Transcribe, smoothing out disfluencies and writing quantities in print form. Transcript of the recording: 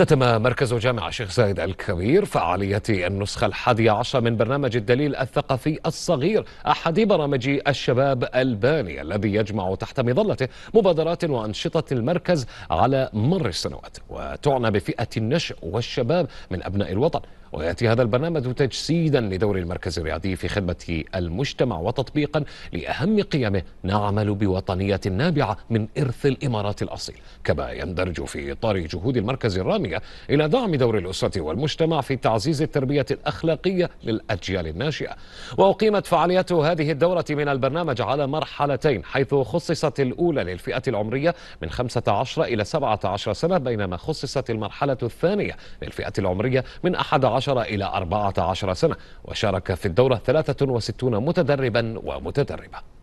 اختتم مركز جامع الشيخ زايد الكبير فعالية النسخة 11 من برنامج الدليل الثقافي الصغير، أحد برامج الشباب الباني الذي يجمع تحت مظلته مبادرات وأنشطة المركز على مر السنوات، وتعنى بفئة النشء والشباب من أبناء الوطن. ويأتي هذا البرنامج تجسيدا لدور المركز الريادي في خدمة المجتمع وتطبيقا لأهم قيمه: نعمل بوطنية نابعة من إرث الإمارات الأصيل. كما يندرج في إطار جهود المركز الرامية إلى دعم دور الأسرة والمجتمع في تعزيز التربية الأخلاقية للأجيال الناشئة. وأقيمت فعاليات هذه الدورة من البرنامج على مرحلتين، حيث خصصت الأولى للفئة العمرية من 15 إلى 17 سنة، بينما خصصت المرحلة الثانية للفئة العمرية من 11 إلى 14 سنة. وشارك في الدورة 63 متدربا ومتدربة.